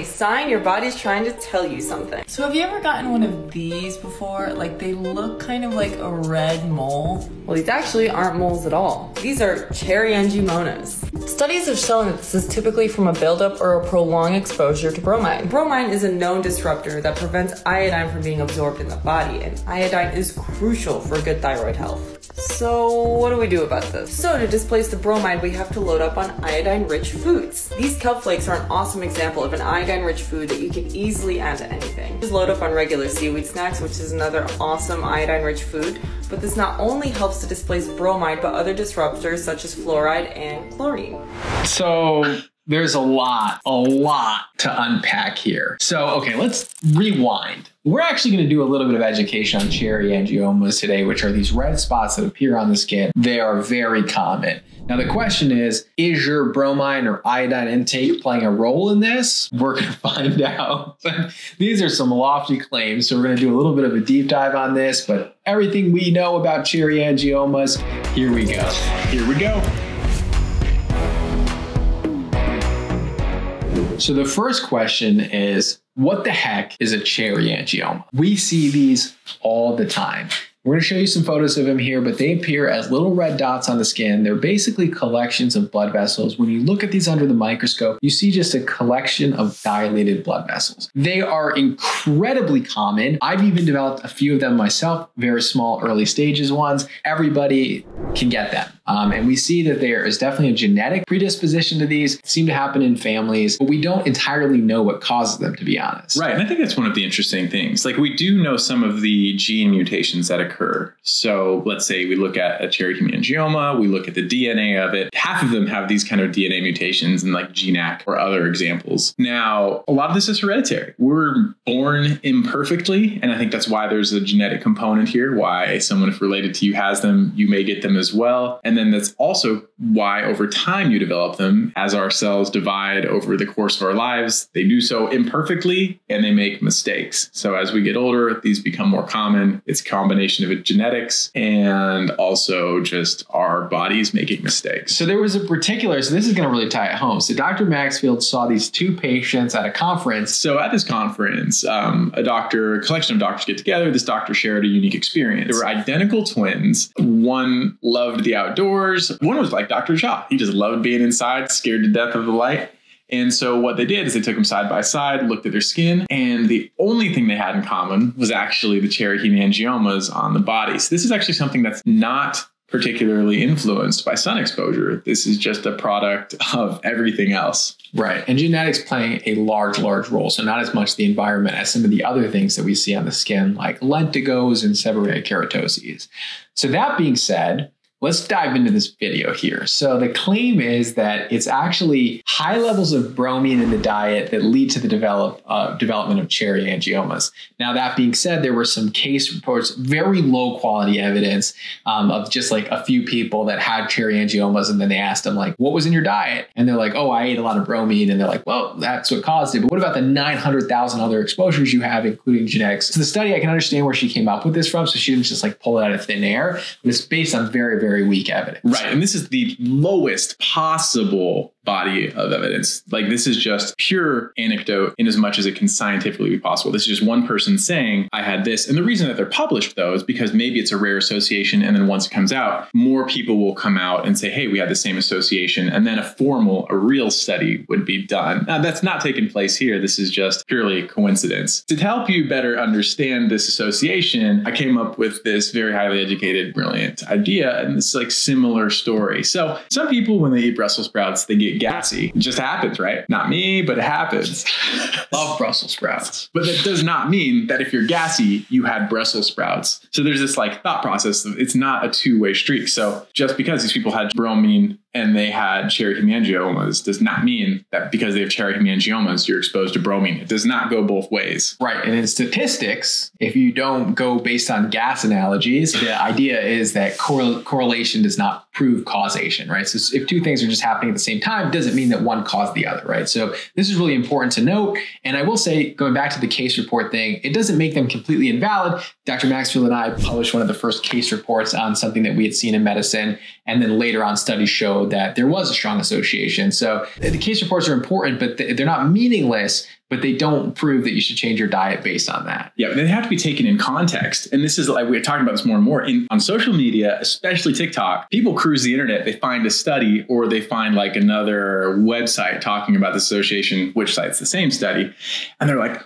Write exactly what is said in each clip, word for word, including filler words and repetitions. a sign your body's trying to tell you something. So have you ever gotten one of these before? Like, they look kind of like a red mole. Well, these actually aren't moles at all. These are cherry angiomas. Studies have shown that this is typically from a buildup or a prolonged exposure to bromine. Bromine is a known disruptor that prevents iodine from being absorbed in the body, and iodine is crucial for good thyroid health. So what do we do about this? So to displace the bromide, we have to load up on iodine-rich foods. These kelp flakes are an awesome example of an iodine-rich food that you can easily add to anything. Just load up on regular seaweed snacks, which is another awesome iodine-rich food, but this not only helps to displace bromide, but other disruptors such as fluoride and chlorine. So there's a lot, a lot to unpack here. So, okay, let's rewind. We're actually going to do a little bit of education on cherry angiomas today, which are these red spots that appear on the skin. They are very common. Now, the question is, is your bromine or iodine intake playing a role in this? We're going to find out. These are some lofty claims, so we're going to do a little bit of a deep dive on this, but everything we know about cherry angiomas, here we go. Here we go. So the first question is, what the heck is a cherry angioma? We see these all the time. We're going to show you some photos of them here, but they appear as little red dots on the skin. They're basically collections of blood vessels. When you look at these under the microscope, you see just a collection of dilated blood vessels. They are incredibly common. I've even developed a few of them myself, very small early stages ones. Everybody can get them. Um, and we see that there is definitely a genetic predisposition to these. It seem to happen in families, but we don't entirely know what causes them, to be honest. Right. And I think that's one of the interesting things. Like, we do know some of the gene mutations that occur. So let's say we look at a cherry hemangioma, we look at the D N A of it. Half of them have these kind of D N A mutations, and like G NAC or other examples. Now, a lot of this is hereditary. We're born imperfectly. And I think that's why there's a genetic component here, why someone, if related to you, has them, you may get them as well. And And then that's also why over time you develop them. As our cells divide over the course of our lives, they do so imperfectly and they make mistakes. So as we get older, these become more common. It's a combination of genetics and also just our bodies making mistakes. So there was a particular, so this is going to really tie it home. So Doctor Maxfield saw these two patients at a conference. So at this conference, um, a doctor, a collection of doctors get together. This doctor shared a unique experience. They were identical twins. One loved the outdoors. One was like Doctor Shaw. He just loved being inside, scared to death of the light. And so what they did is they took them side by side, looked at their skin, and the only thing they had in common was actually the cherry hemangiomas on the body. So this is actually something that's not particularly influenced by sun exposure. This is just a product of everything else. Right. And genetics playing a large, large role. So not as much the environment as some of the other things that we see on the skin, like lentigos and seborrheic keratoses. So that being said, let's dive into this video here. So the claim is that it's actually high levels of bromine in the diet that lead to the develop, uh, development of cherry angiomas. Now, that being said, there were some case reports, very low quality evidence um, of just like a few people that had cherry angiomas. And then they asked them, like, what was in your diet? And they're like, oh, I ate a lot of bromine. And they're like, well, that's what caused it. But what about the nine hundred thousand other exposures you have, including genetics? So the study, I can understand where she came up with this from. So she didn't just like pull it out of thin air. But it's based on very, very weak evidence. Right. And this is the lowest possible body of evidence. Like, this is just pure anecdote in as much as it can scientifically be possible. This is just one person saying, I had this. And the reason that they're published, though, is because maybe it's a rare association. And then once it comes out, more people will come out and say, hey, we had the same association. And then a formal, a real study would be done. Now, that's not taking place here. This is just purely coincidence. To help you better understand this association, I came up with this very highly educated, brilliant idea. And it's like similar story. So some people, when they eat Brussels sprouts, they get gassy. It just happens, right? Not me, but it happens. Love Brussels sprouts. But that does not mean that if you're gassy, you had Brussels sprouts. So there's this like thought process of it's not a two-way street. So just because these people had bromine and they had cherry hemangiomas does not mean that because they have cherry hemangiomas, you're exposed to bromine. It does not go both ways. Right. And in statistics, if you don't go based on gas analogies, the idea is that correl correlation does not prove causation, right? So if two things are just happening at the same time, doesn't mean that one caused the other, right? So this is really important to note. And I will say, going back to the case report thing, it doesn't make them completely invalid. Doctor Maxfield and I published one of the first case reports on something that we had seen in medicine. And then later on, studies show show that there was a strong association. So the case reports are important, but they're not meaningless, but they don't prove that you should change your diet based on that. Yeah, they have to be taken in context. And this is like, we're talking about this more and more in, on social media, especially TikTok. People cruise the internet, they find a study or they find like another website talking about the association, which cites the same study. And they're like,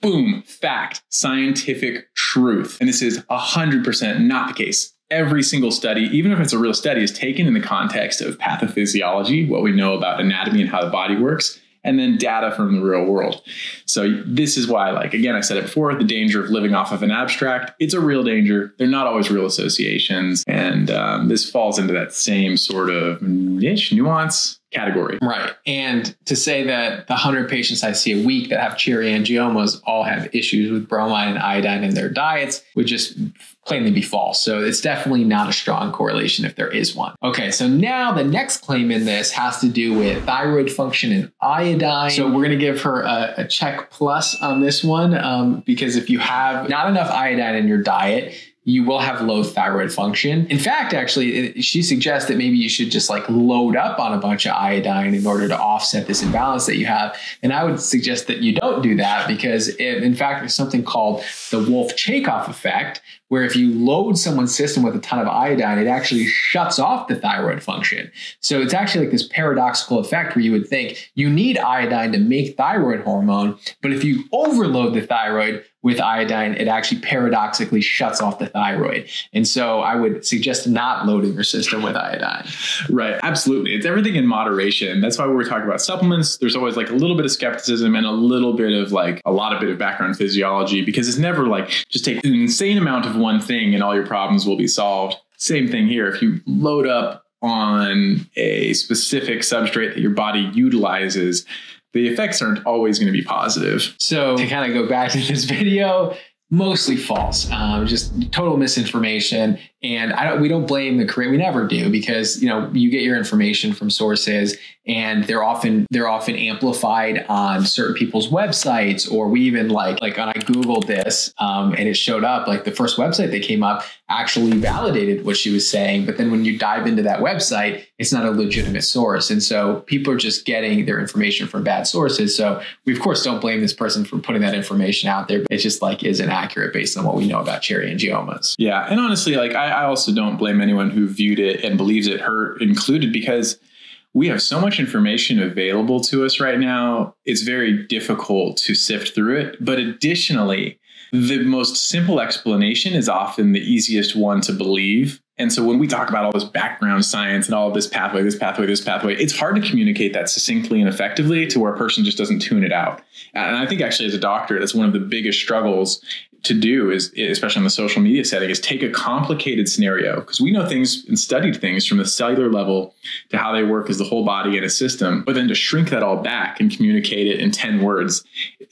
boom, fact, scientific truth. And this is one hundred percent not the case. Every single study, even if it's a real study, is taken in the context of pathophysiology, what we know about anatomy and how the body works, and then data from the real world. So this is why, like, again, I said it before, the danger of living off of an abstract, it's a real danger. They're not always real associations. And um, this falls into that same sort of niche nuance category. Right. And to say that the one hundred patients I see a week that have cherry angiomas all have issues with bromine and iodine in their diets would just plainly be false. So it's definitely not a strong correlation if there is one. Okay, so now the next claim in this has to do with thyroid function and iodine. So we're going to give her a, a check plus on this one um, because if you have not enough iodine in your diet, you will have low thyroid function. In fact, actually, she suggests that maybe you should just like load up on a bunch of iodine in order to offset this imbalance that you have. And I would suggest that you don't do that because it, in fact, there's something called the Wolff-Chaikoff effect, where if you load someone's system with a ton of iodine, it actually shuts off the thyroid function. So it's actually like this paradoxical effect where you would think you need iodine to make thyroid hormone, but if you overload the thyroid with iodine, it actually paradoxically shuts off the thyroid. And so I would suggest not loading your system with iodine. Right, absolutely. It's everything in moderation. That's why when we're talking about supplements, there's always like a little bit of skepticism and a little bit of like a lot of bit of background physiology, because it's never like just take an insane amount of one thing and all your problems will be solved. Same thing here. If you load up on a specific substrate that your body utilizes, the effects aren't always going to be positive. So to kind of go back to this video, mostly false, um, just total misinformation. And I don't, we don't blame the creator. We never do, because, you know, you get your information from sources and they're often, they're often amplified on certain people's websites, or we even like, like when I Googled this um, and it showed up, like the first website that came up actually validated what she was saying. But then when you dive into that website, it's not a legitimate source. And so people are just getting their information from bad sources. So we, of course, don't blame this person for putting that information out there. It just like isn't accurate based on what we know about cherry angiomas. Yeah. And honestly, like I, I also don't blame anyone who viewed it and believes it, her included, because we have so much information available to us right now. It's very difficult to sift through it. But additionally, the most simple explanation is often the easiest one to believe. And so when we talk about all this background science and all this pathway, this pathway, this pathway, it's hard to communicate that succinctly and effectively to where a person just doesn't tune it out. And I think actually as a doctor, that's one of the biggest struggles to do is, especially in the social media setting, is take a complicated scenario, because we know things and studied things from the cellular level to how they work as the whole body and a system, but then to shrink that all back and communicate it in ten words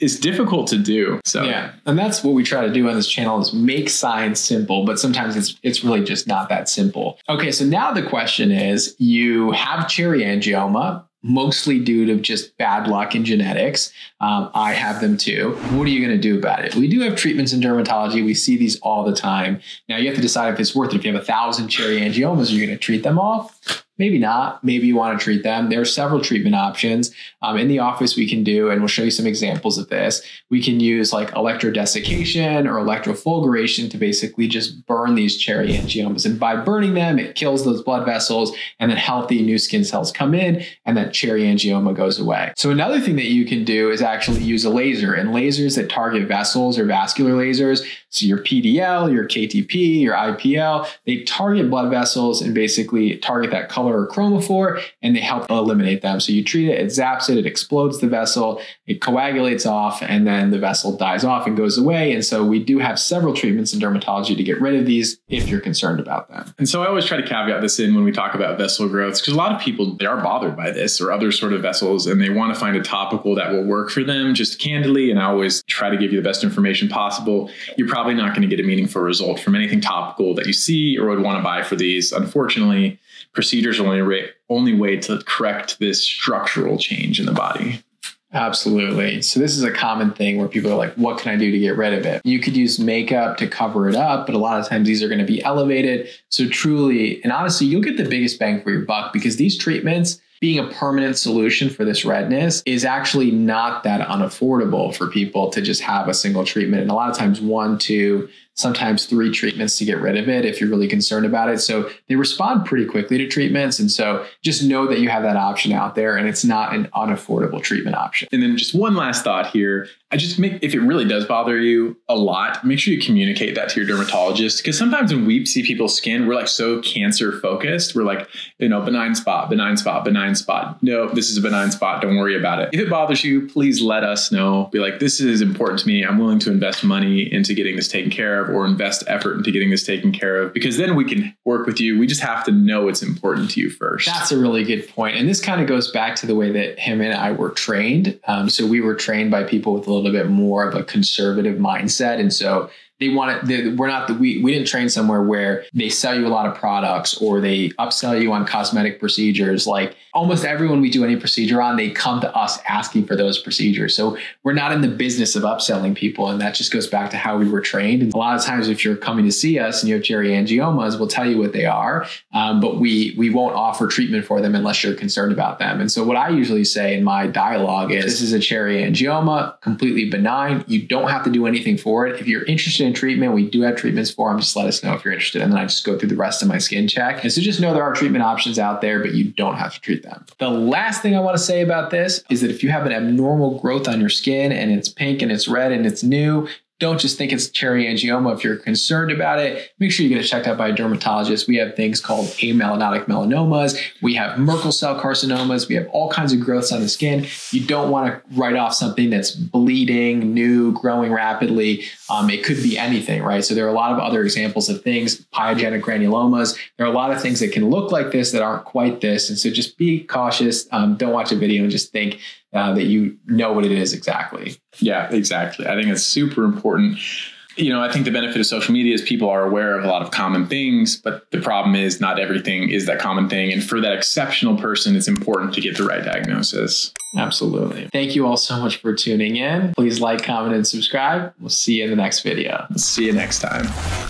is difficult to do. So yeah, and that's what we try to do on this channel is make science simple, but sometimes it's it's really just not that simple. Okay, so now the question is, you have cherry angioma, mostly due to just bad luck in genetics. Um, I have them too. What are you going to do about it? We do have treatments in dermatology. We see these all the time. Now you have to decide if it's worth it. If you have a thousand cherry angiomas, are you going to treat them all? Maybe not. Maybe you want to treat them. There are several treatment options um, in the office we can do, and we'll show you some examples of this. We can use like electrodesiccation or electrofulguration to basically just burn these cherry angiomas. And by burning them, it kills those blood vessels, and then healthy new skin cells come in, and that cherry angioma goes away. So another thing that you can do is actually use a laser, and lasers that target vessels or vascular lasers. So your P D L, your K T P, your I P L, they target blood vessels and basically target that color or chromophore, and they help eliminate them. So you treat it, it zaps it, it explodes the vessel, it coagulates off, and then the vessel dies off and goes away. And so we do have several treatments in dermatology to get rid of these if you're concerned about them. And so I always try to caveat this in when we talk about vessel growths, because a lot of people, they are bothered by this or other sort of vessels, and they want to find a topical that will work for them just candidly. And I always try to give you the best information possible. You're probably not going to get a meaningful result from anything topical that you see or would want to buy for these. Unfortunately, procedures only only way to correct this structural change in the body. Absolutely. So this is a common thing where people are like, what can I do to get rid of it? You could use makeup to cover it up, but a lot of times these are going to be elevated. So truly, and honestly, you'll get the biggest bang for your buck because these treatments, being a permanent solution for this redness, is actually not that unaffordable for people to just have a single treatment. And a lot of times one, two, sometimes three treatments to get rid of it if you're really concerned about it. So they respond pretty quickly to treatments. And so just know that you have that option out there and it's not an unaffordable treatment option. And then just one last thought here. I just make, if it really does bother you a lot, make sure you communicate that to your dermatologist, because sometimes when we see people's skin, we're like so cancer focused. We're like, you know, benign spot, benign spot, benign spot. No, this is a benign spot. Don't worry about it. If it bothers you, please let us know. Be like, this is important to me. I'm willing to invest money into getting this taken care of, or invest effort into getting this taken care of, because then we can work with you. We just have to know it's important to you first. That's a really good point. And this kind of goes back to the way that him and I were trained. Um, so we were trained by people with a little bit more of a conservative mindset. And so they want to, we're not, the, we, we didn't train somewhere where they sell you a lot of products or they upsell you on cosmetic procedures. Like almost everyone we do any procedure on, they come to us asking for those procedures. So we're not in the business of upselling people. And that just goes back to how we were trained. And a lot of times if you're coming to see us and you have cherry angiomas, we'll tell you what they are, um, but we, we won't offer treatment for them unless you're concerned about them. And so what I usually say in my dialogue is, this is a cherry angioma, completely benign. You don't have to do anything for it. If you're interested in treatment, we do have treatments for them. Just let us know if you're interested. And then I just go through the rest of my skin check. And so just know there are treatment options out there, but you don't have to treat them. The last thing I want to say about this is that if you have an abnormal growth on your skin and it's pink and it's red and it's new, don't just think it's cherry angioma. If you're concerned about it, make sure you get it checked out by a dermatologist. We have things called amelanotic melanomas. We have Merkel cell carcinomas. We have all kinds of growths on the skin. You don't want to write off something that's bleeding, new, growing rapidly. Um, it could be anything, right? So there are a lot of other examples of things, pyogenic granulomas. There are a lot of things that can look like this that aren't quite this. And so just be cautious. Um, don't watch a video and just think Uh, that you know what it is exactly. Yeah, exactly. I think it's super important. You know, I think the benefit of social media is people are aware of a lot of common things, but the problem is not everything is that common thing. And for that exceptional person, it's important to get the right diagnosis. Absolutely. Thank you all so much for tuning in. Please like, comment, and subscribe. We'll see you in the next video. We'll see you next time.